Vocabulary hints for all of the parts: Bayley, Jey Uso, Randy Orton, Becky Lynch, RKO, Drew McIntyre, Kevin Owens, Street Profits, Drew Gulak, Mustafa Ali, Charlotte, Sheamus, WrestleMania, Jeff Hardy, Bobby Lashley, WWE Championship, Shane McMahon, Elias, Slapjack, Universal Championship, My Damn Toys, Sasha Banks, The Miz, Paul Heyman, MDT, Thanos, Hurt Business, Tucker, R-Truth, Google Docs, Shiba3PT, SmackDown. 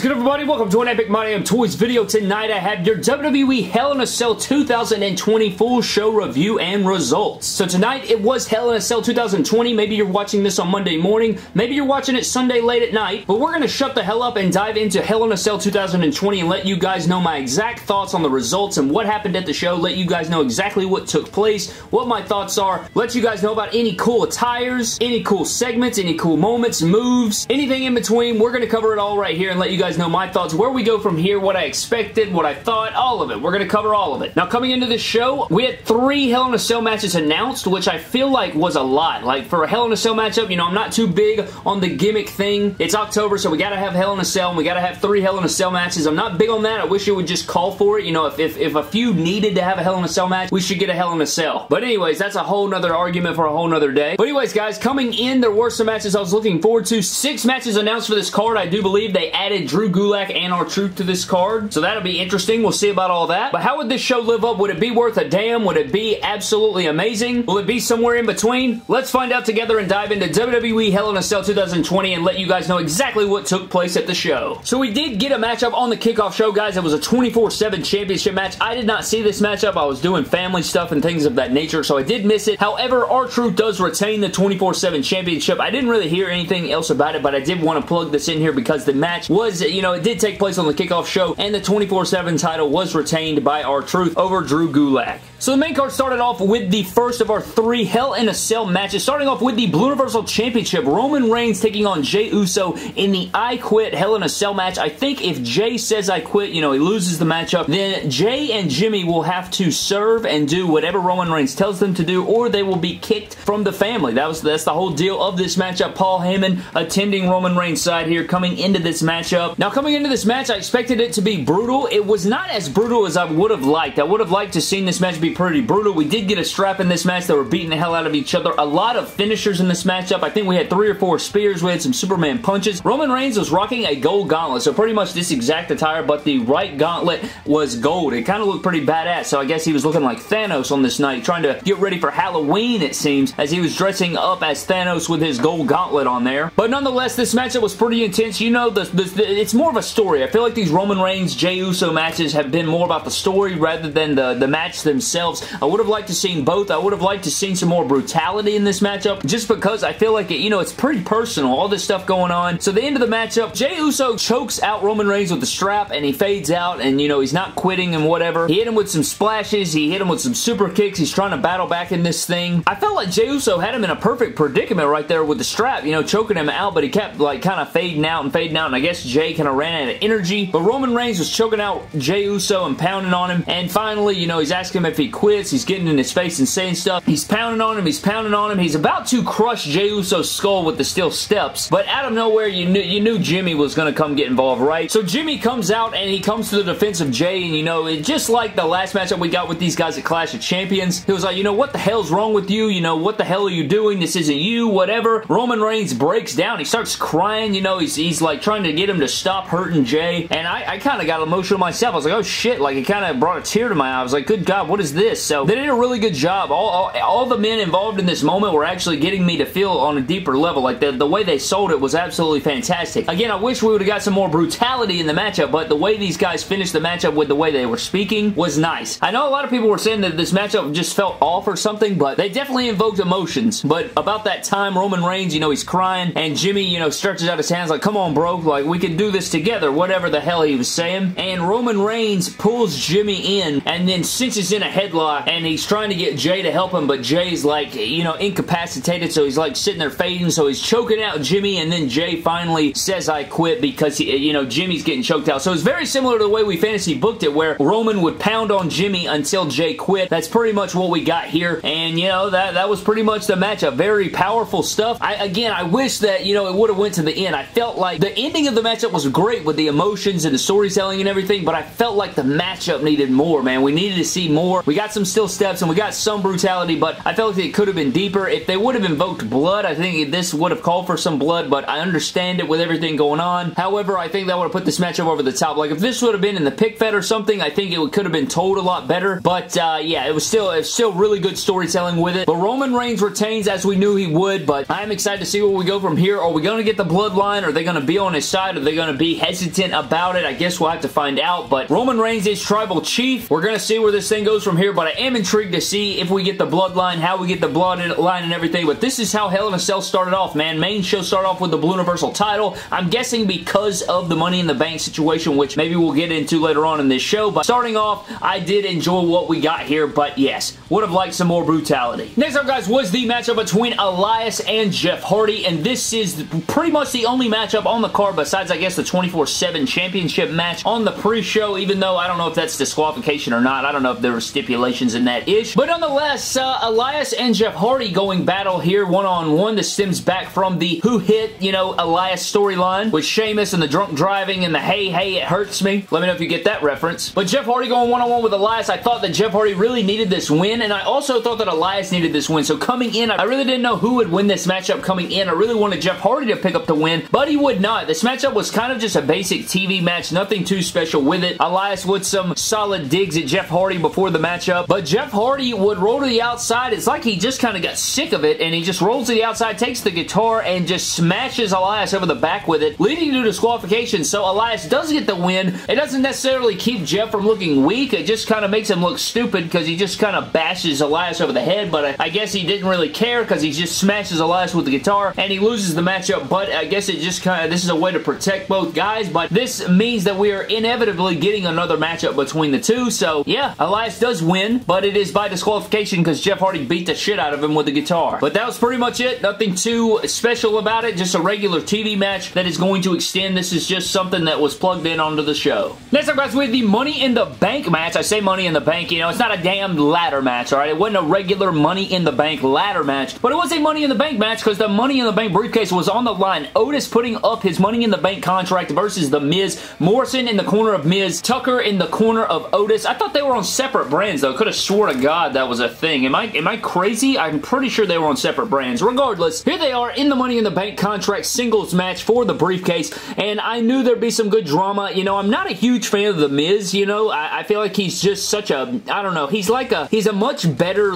is good, everybody? Welcome to an epic My Damn Toys video. Tonight I have your WWE Hell in a Cell 2020 full show review and results. So tonight it was Hell in a Cell 2020. Maybe you're watching this on Monday morning. Maybe you're watching it Sunday late at night. But we're going to shut the hell up and dive into Hell in a Cell 2020 and let you guys know my exact thoughts on the results and what happened at the show. Let you guys know exactly what took place, what my thoughts are. Let you guys know about any cool attires, any cool segments, any cool moments, moves, anything in between. We're going to cover it all right here and let you guys know my thoughts, where we go from here, what I expected, what I thought, all of it. We're going to cover all of it. Now, coming into this show, we had 3 Hell in a Cell matches announced, which I feel like was a lot. Like, for a Hell in a Cell matchup, you know, I'm not too big on the gimmick thing. It's October, so we got to have Hell in a Cell, and we got to have 3 Hell in a Cell matches. I'm not big on that. I wish it would just call for it. You know, if a few needed to have a Hell in a Cell match, we should get a Hell in a Cell. But anyways, that's a whole nother argument for a whole nother day. But anyways, guys, coming in, there were some matches I was looking forward to. 6 matches announced for this card. I do believe they added Drew Gulak and R-Truth to this card, so that'll be interesting. We'll see about all that. But how would this show live up? Would it be worth a damn? Would it be absolutely amazing? Will it be somewhere in between? Let's find out together and dive into WWE Hell in a Cell 2020 and let you guys know exactly what took place at the show. So we did get a matchup on the kickoff show, guys. It was a 24/7 championship match. I did not see this matchup. I was doing family stuff and things of that nature, so I did miss it. However, R-Truth does retain the 24/7 championship. I didn't really hear anything else about it, but I did want to plug this in here because the match was, you know, it did take place on the kickoff show, and the 24/7 title was retained by R-Truth over Drew Gulak. So the main card started off with the first of our 3 Hell in a Cell matches, starting off with the Universal Championship. Roman Reigns taking on Jey Uso in the I Quit Hell in a Cell match. I think if Jey says I quit, you know, he loses the matchup, then Jey and Jimmy will have to serve and do whatever Roman Reigns tells them to do, or they will be kicked from the family. That's the whole deal of this matchup. Paul Heyman attending Roman Reigns' side here coming into this matchup. Now, coming into this match, I expected it to be brutal. It was not as brutal as I would have liked. I would have liked to seen this match be pretty brutal. We did get a strap in this match. They were beating the hell out of each other. A lot of finishers in this matchup. I think we had 3 or 4 spears. We had some Superman punches. Roman Reigns was rocking a gold gauntlet, so pretty much this exact attire, but the right gauntlet was gold. It kind of looked pretty badass, so I guess he was looking like Thanos on this night, trying to get ready for Halloween, it seems, as he was dressing up as Thanos with his gold gauntlet on there. But nonetheless, this matchup was pretty intense. You know, it's more of a story. I feel like these Roman Reigns, Jey Uso matches have been more about the story rather than the match themselves. I would have liked to seen both. I would have liked to seen some more brutality in this matchup, just because I feel like, it, you know, it's pretty personal, all this stuff going on. So the end of the matchup, Jey Uso chokes out Roman Reigns with the strap, and he fades out, and, you know, he's not quitting and whatever. He hit him with some splashes. He hit him with some super kicks. He's trying to battle back in this thing. I felt like Jey Uso had him in a perfect predicament right there with the strap, you know, choking him out, but he kept, like, kind of fading out, and I guess Jey kind of ran out of energy. But Roman Reigns was choking out Jey Uso and pounding on him, and finally, you know, he's asking him if he quits. He's getting in his face and saying stuff. He's pounding on him. He's pounding on him. He's about to crush Jey Uso's skull with the steel steps, but out of nowhere, you knew Jimmy was going to come get involved, right? So Jimmy comes out, and he comes to the defense of Jey, and, you know, it just like the last matchup we got with these guys at Clash of Champions, he was like, you know, what the hell's wrong with you? You know, what the hell are you doing? This isn't you, whatever. Roman Reigns breaks down. He starts crying. You know, he's like trying to get him to stop hurting Jey, and I kind of got emotional myself. I was like, oh shit, like it kind of brought a tear to my eye. I was like, good God, what is this? So they did a really good job. All the men involved in this moment were actually getting me to feel on a deeper level. Like the way they sold it was absolutely fantastic. Again, I wish we would have got some more brutality in the matchup, but the way these guys finished the matchup with the way they were speaking was nice. I know a lot of people were saying that this matchup just felt off or something, but they definitely invoked emotions. But about that time, Roman Reigns, you know, he's crying, and Jimmy, you know, stretches out his hands like, come on, bro, like we can do this together, whatever the hell he was saying. And Roman Reigns pulls Jimmy in and then cinches in a headlock, and he's trying to get Jey to help him, but Jey's like, you know, incapacitated, so he's like sitting there fading, so he's choking out Jimmy, and then Jey finally says I quit because, you know, Jimmy's getting choked out. So it's very similar to the way we fantasy booked it, where Roman would pound on Jimmy until Jey quit. That's pretty much what we got here, and, you know, that was pretty much the matchup. Very powerful stuff. Again, I wish that, you know, it would have went to the end. I felt like the ending of the matchup was great with the emotions and the storytelling and everything, but I felt like the matchup needed more, man. We needed to see more. We got some steel steps, and we got some brutality, but I felt like it could have been deeper. If they would have invoked blood, I think this would have called for some blood, but I understand it with everything going on. However, I think that would have put this matchup over the top. Like, if this would have been in the pick fed or something, I think it could have been told a lot better, but, yeah, it was still really good storytelling with it. But Roman Reigns retains as we knew he would, but I'm excited to see where we go from here. Are we going to get the bloodline? Are they going to be on his side? Are they going going to be hesitant about it. I guess we'll have to find out, but Roman Reigns is tribal chief. We're going to see where this thing goes from here, but I am intrigued to see if we get the bloodline, how we get the bloodline and everything, but this is how Hell in a Cell started off, man. Main show started off with the Blue Universal title. I'm guessing because of the Money in the Bank situation, which maybe we'll get into later on in this show, but starting off, I did enjoy what we got here, but yes, would have liked some more brutality. Next up, guys, was the matchup between Elias and Jeff Hardy, and this is pretty much the only matchup on the card besides, I guess, the 24/7 championship match on the pre-show, even though I don't know if that's disqualification or not. I don't know if there were stipulations in that-ish, but nonetheless, Elias and Jeff Hardy going battle here one-on-one. This stems back from the Who Hit, you know, Elias storyline with Sheamus and the drunk driving and the hey, it hurts me. Let me know if you get that reference. But Jeff Hardy going one-on-one with Elias. I thought that Jeff Hardy really needed this win, and I also thought that Elias needed this win. So coming in, I really didn't know who would win this matchup coming in. I really wanted Jeff Hardy to pick up the win, but he would not. This matchup was kind of just a basic TV match, nothing too special with it. Elias with some solid digs at Jeff Hardy before the matchup, but Jeff Hardy would roll to the outside. It's like he just kind of got sick of it, and he just rolls to the outside, takes the guitar, and just smashes Elias over the back with it, leading to disqualification. So Elias does get the win. It doesn't necessarily keep Jeff from looking weak. It just kind of makes him look stupid because he just kind of bashes Elias over the head, but I guess he didn't really care because he just smashes Elias with the guitar, and he loses the matchup, but I guess it just kind of, this is a way to protect both guys, but this means that we are inevitably getting another matchup between the two, so yeah, Elias does win, but it is by disqualification because Jeff Hardy beat the shit out of him with the guitar. But that was pretty much it. Nothing too special about it, just a regular TV match that is going to extend. This is just something that was plugged in onto the show. Next up, guys, we have the Money in the Bank match. I say Money in the Bank, you know, it's not a damn ladder match, alright? It wasn't a regular Money in the Bank ladder match, but it was a Money in the Bank match because the Money in the Bank briefcase was on the line. Otis putting up his Money in the Bank contract versus the Miz. Morrison in the corner of Miz. Tucker in the corner of Otis. I thought they were on separate brands, though. Could have swore to God that was a thing. Am I crazy? I'm pretty sure they were on separate brands. Regardless, here they are in the Money in the Bank contract singles match for the briefcase, and I knew there'd be some good drama. You know, I'm not a huge fan of the Miz, you know. I feel like he's just such a, I don't know, he's a much better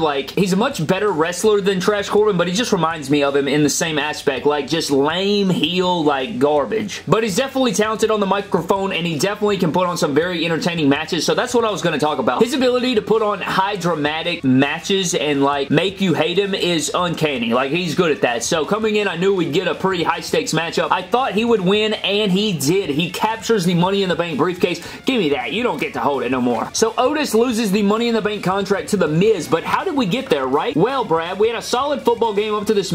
wrestler than Trash Corbin, but he just reminds me of him in the same aspect, like just lame heel, like garbage. But he's definitely talented on the microphone, and he definitely can put on some very entertaining matches, so that's what I was going to talk about. His ability to put on high dramatic matches and like make you hate him is uncanny. Like, he's good at that. So coming in, I knew we'd get a pretty high stakes matchup. I thought he would win, and he did. He captures the Money in the Bank briefcase. Give me that. You don't get to hold it no more. So Otis loses the Money in the Bank contract to the Miz, but how did we get there, right? Well, Brad, we had a solid football game up to this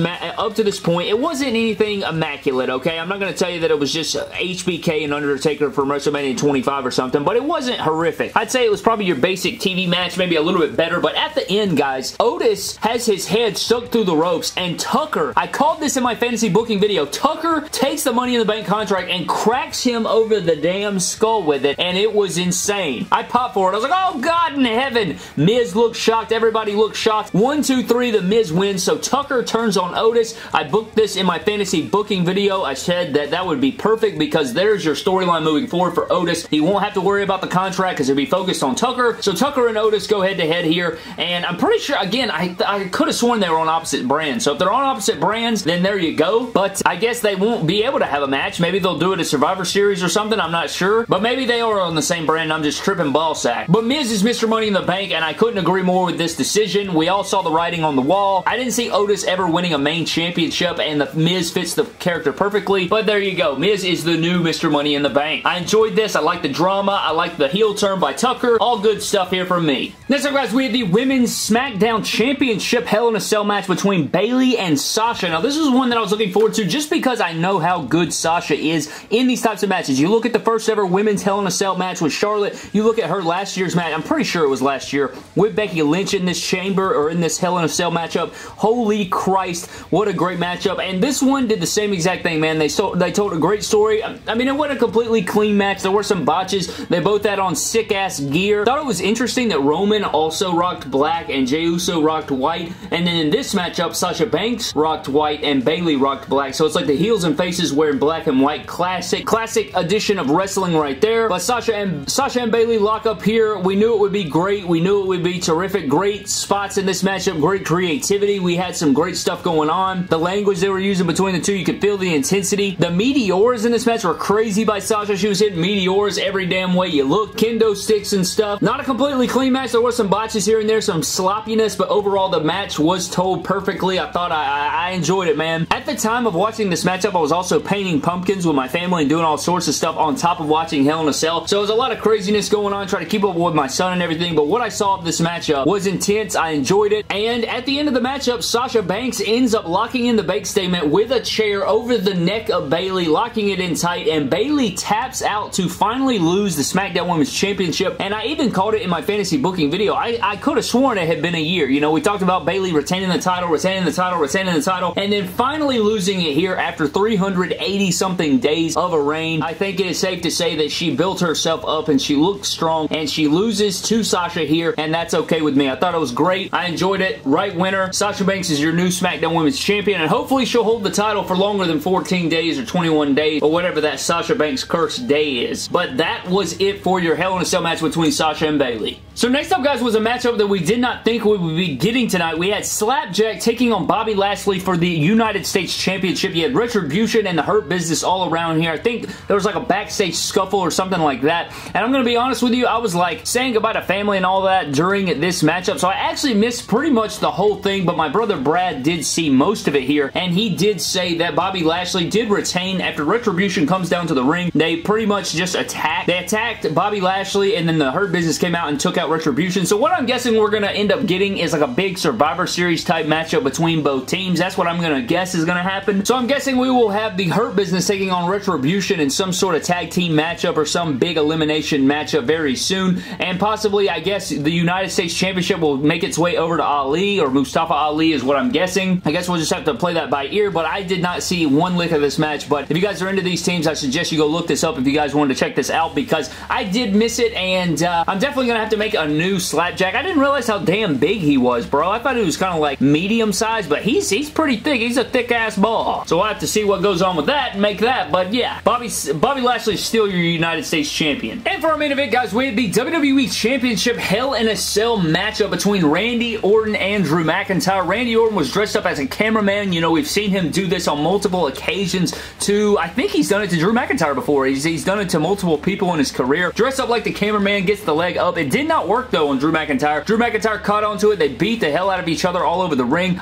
point. It wasn't anything immaculate, okay? I'm not going to tell you that it was just HBK and Undertaker from WrestleMania 25 or something, but it wasn't horrific. I'd say it was probably your basic TV match, maybe a little bit better, but at the end, guys, Otis has his head stuck through the ropes, and Tucker, I called this in my fantasy booking video, Tucker takes the Money in the Bank contract and cracks him over the damn skull with it, and it was insane. I popped for it. I was like, oh God in heaven. Miz looked shocked. Everybody looked shocked. 1, 2, 3, the Miz wins, so Tucker turns on Otis. I booked this in my fantasy booking video. I said that would be perfect because there's your storyline moving forward for Otis. He won't have to worry about the contract because he'll be focused on Tucker. So Tucker and Otis go head to head here, and I'm pretty sure, again, I could have sworn they were on opposite brands. So if they're on opposite brands, then there you go. But I guess they won't be able to have a match. Maybe they'll do it at Survivor Series or something. I'm not sure. But maybe they are on the same brand. I'm just tripping ball sack. But Miz is Mr. Money in the Bank, and I couldn't agree more with this decision. We all saw the writing on the wall. I didn't see Otis ever winning a main championship, and the Miz fits the character perfectly. But there you go. Miz is the new Mr. Money in the Bank. I enjoyed this. I like the drama. I like the heel turn by Tucker. All good stuff here from me. Next up, guys, we have the Women's SmackDown Championship Hell in a Cell match between Bayley and Sasha. Now, this is one that I was looking forward to just because I know how good Sasha is in these types of matches. You look at the first ever Women's Hell in a Cell match with Charlotte. You look at her last year's match. I'm pretty sure it was last year with Becky Lynch in this chamber or in this Hell in a Cell matchup. Holy Christ, what a great matchup. And this one did the same exact thing, man. They told a great story. I mean, it wasn't a completely clean match. There were some botches. They both had on sick-ass gear. Thought it was interesting that Roman also rocked black and Jey Uso rocked white. And then in this matchup, Sasha Banks rocked white and Bayley rocked black. So it's like the heels and faces wearing black and white. Classic edition of wrestling right there. But Sasha and Bayley lock up here. We knew it would be great. We knew it would be terrific. Great spots in this matchup. Great creativity. We had some great stuff going on. The language they were using between the two, you could feel the intensity. The meteors in this match were crazy by Sasha. She was hitting meteors every damn way you look. Kendo sticks and stuff. Not a completely clean match. There were some botches here and there, some sloppiness, but overall the match was told perfectly. I thought I enjoyed it, man. At the time of watching this matchup, I was also painting pumpkins with my family and doing all sorts of stuff on top of watching Hell in a Cell. So there was a lot of craziness going on, trying to keep up with my son and everything, but what I saw of this matchup was intense. I enjoyed it, and at the end of the matchup, Sasha Banks ends up locking in the bank statement with a chair over the neck of Bayley, locking it in tight, and Bayley taps out to finally lose the SmackDown Women's Championship. And I even called it in my fantasy booking video. I could have sworn it had been a year. You know, we talked about Bayley retaining the title, retaining the title, retaining the title, and then finally losing it here after 380 something days of a reign. I think it is safe to say that she built herself up and she looked strong, and she loses to Sasha here, and that's okay with me. I thought it was great. I enjoyed it. Right winner. Sasha Banks is your new SmackDown Women's Champion, and hopefully she'll hold the title for longer than 14 days or 21 days or whatever that Sasha Banks cursed day is. But that was it for your Hell in a Cell match between Sasha and Bayley. So next up, guys, was a matchup that we did not think we would be getting tonight. We had Slapjack taking on Bobby Lashley for the United States Championship. You had Retribution and the Hurt Business all around here. I think there was like a backstage scuffle or something like that. And I'm going to be honest with you, I was like saying goodbye to family and all that during this matchup. So I actually missed pretty much the whole thing, but my brother Brad did see most of it here, and he did say that Bobby Lashley did retain after Retribution comes down to the ring. They pretty much just attacked. They attacked Bobby Lashley, and then the Hurt Business came out and took out Retribution. So what I'm guessing we're going to end up getting is like a big Survivor Series type matchup between both teams. That's what I'm going to guess is going to happen. So I'm guessing we will have the Hurt Business taking on Retribution in some sort of tag team matchup or some big elimination matchup very soon. And possibly, I guess, the United States Championship will make its way over to Ali, or Mustafa Ali is what I'm guessing. I guess we'll just have to play that by ear, but I did not see one lick of this match. But if you guys are into these teams, I suggest you go look this up if you guys wanted to check this out, because I did miss it, and I'm definitely going to have to make a new Slapjack. I didn't realize how damn big he was, bro. I thought he was kind of like medium sized, but he's pretty thick. He's a thick ass ball. So we'll have to see what goes on with that and make that, but yeah. Bobby Lashley is still your United States Champion. And for our main event, guys, we had the WWE Championship Hell in a Cell matchup between Randy Orton and Drew McIntyre. Randy Orton was dressed up as a cameraman. You know, we've seen him do this on multiple occasions to, I think he's done it to Drew McIntyre before. He's done it to multiple people in his career. Dressed up like the cameraman, gets the leg up. It did not work, though, on Drew McIntyre. Drew McIntyre caught onto it. They beat the hell out of each other all over the ring.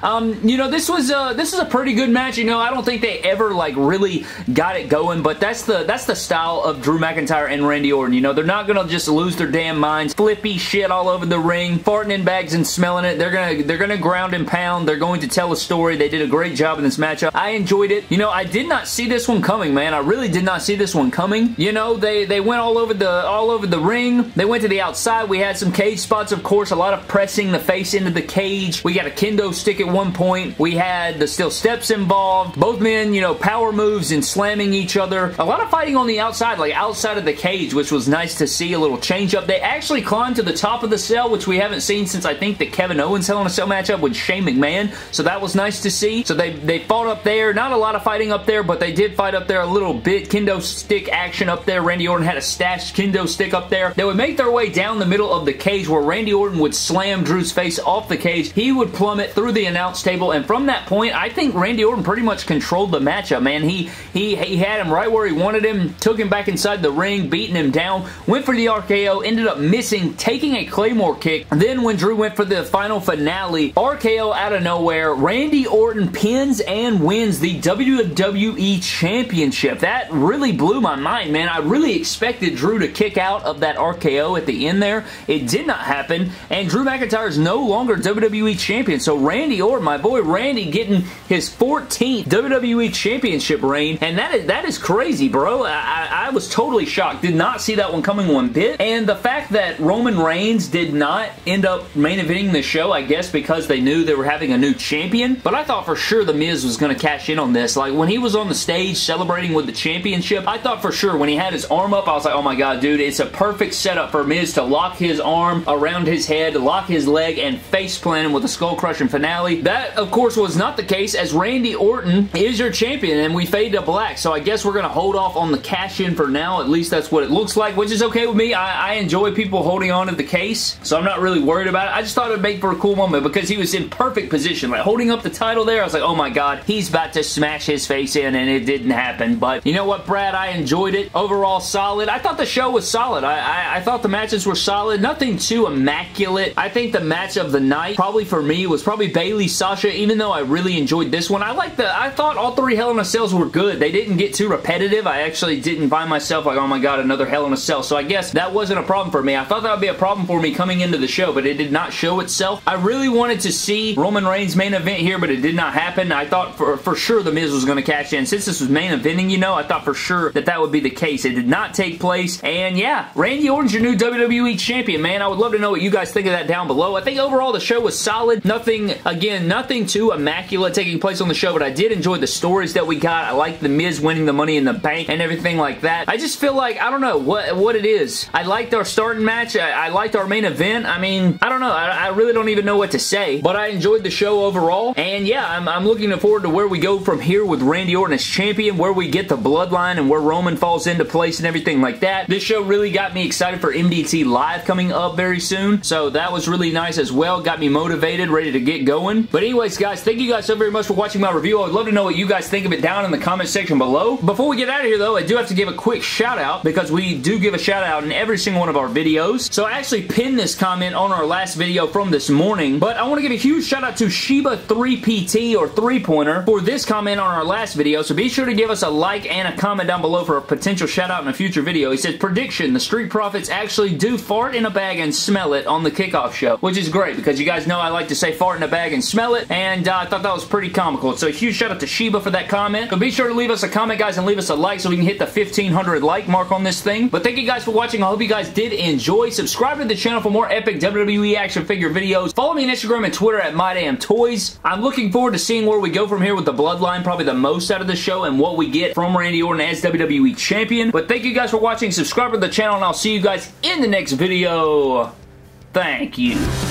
You know, this was a pretty good match. You know, I don't think they ever, like, really got it going, but that's the style of Drew McIntyre and Randy Orton. You know, they're not going to just lose their damn minds. Flippy shit all over the ring, farting in bags and smelling it. They're going to ground and pound. They're going to tell a story. They did a great job in this matchup. I enjoyed it. You know, I did not see this one coming, man. I really did not see this one coming. You know, they went all over the ring. They went to the outside. We had some cage spots, of course. A lot of pressing the face into the cage. We got a kendo stick at one point. We had the steel steps involved. Both men, you know, power moves and slamming each other. A lot of fighting on the outside, like outside of the cage, which was nice to see. A little change up. They actually climbed to the top of the cell, which we haven't seen since I think the Kevin Owens Hell in a Cell matchup with Shane McMahon. So that was nice to see. So they fought up there. Not a lot of fighting up there, but they did fight up there a little bit. Kendo stick action up there. Randy Orton had a stashed kendo stick up there. They would make their way down the middle of the cage, where Randy Orton would slam Drew's face off the cage. He would plummet through the announce table, and from that point, I think Randy Orton pretty much controlled the matchup, man. He had him right where he wanted him, took him back inside the ring, beating him down, went for the RKO, ended up missing, taking a Claymore kick. Then when Drew went for the final finale, RKO out of nowhere, Randy Orton pins and wins the WWE Championship. That really blew my mind, man. I really expected Drew to kick out of that RKO at the end there. It did not happen, and Drew McIntyre is no longer WWE Champion. So Randy Orton, my boy Randy, getting his 14th WWE Championship reign, and that is crazy, bro. I was totally shocked. Did not see that one coming one bit, and the fact that Roman Reigns did not end up main eventing the show, I guess because they knew they were having a new champion, but I thought for sure The Miz was going to cash in on this. Like, when he was on the stage celebrating with the championship, I thought for sure when he had his arm up, I was like, oh my god, dude, it's a perfect setup for Miz to lock his arm around his head, lock his leg, and face plant him with a skull crushing finale. That, of course, was not the case, as Randy Orton is your champion, and we fade to black, so I guess we're going to hold off on the cash in for now. At least that's what it looks like, which is okay with me. I enjoy people holding on to the case, so I'm not really worried about it. I just thought it would make for a cool moment, because he was in perfect position, like holding up the title there. I was like, oh my god, he's about to smash his face in, and it didn't happen, but But you know what, Brad? I enjoyed it. Overall, solid. I thought the show was solid. I thought the matches were solid. Nothing too immaculate. I think the match of the night, probably for me, was probably Bayley, Sasha, even though I really enjoyed this one. I thought all three Hell in a Cells were good. They didn't get too repetitive. I actually didn't find myself like, oh my god, another Hell in a Cell. So I guess that wasn't a problem for me. I thought that would be a problem for me coming into the show, but it did not show itself. I really wanted to see Roman Reigns main event here, but it did not happen. I thought for sure The Miz was going to cash in. Since this was main eventing, you know, I thought for sure that that would be the case. It did not take place, and yeah, Randy Orton's your new WWE Champion, man. I would love to know what you guys think of that down below. I think overall the show was solid. Nothing, again, nothing too immaculate taking place on the show, but I did enjoy the stories that we got. I like The Miz winning the Money in the Bank and everything like that. I just feel like, I don't know what it is. I liked our starting match. I liked our main event. I mean, I don't know. I really don't even know what to say, but I enjoyed the show overall, and yeah, I'm looking forward to where we go from here with Randy Orton as champion, where we get the bloodline and where Roman falls into place and everything like that. This show really got me excited for MDT Live coming up very soon, so that was really nice as well. Got me motivated, ready to get going. But anyways, guys, thank you guys so very much for watching my review. I would love to know what you guys think of it down in the comment section below. Before we get out of here, though, I do have to give a quick shout out, because we do give a shout out in every single one of our videos. So I actually pinned this comment on our last video from this morning, but I want to give a huge shout out to Shiba3PT or 3-Pointer for this comment on our last video, so be sure to give us a like and a comment down below for a potential shout out in a future video. He says, prediction, the Street Profits actually do fart in a bag and smell it on the kickoff show, which is great because you guys know I like to say fart in a bag and smell it, and I thought that was pretty comical. So a huge shout out to Shiba for that comment. So be sure to leave us a comment, guys, and leave us a like so we can hit the 1,500 like mark on this thing. But thank you guys for watching. I hope you guys did enjoy. Subscribe to the channel for more epic WWE action figure videos. Follow me on Instagram and Twitter at My Damn Toys. I'm looking forward to seeing where we go from here with the bloodline, probably the most out of the show, and what we get from Randy Orton as WWE Champion. But thank you guys for watching. Subscribe to the channel, and I'll see you guys in the next video. Thank you.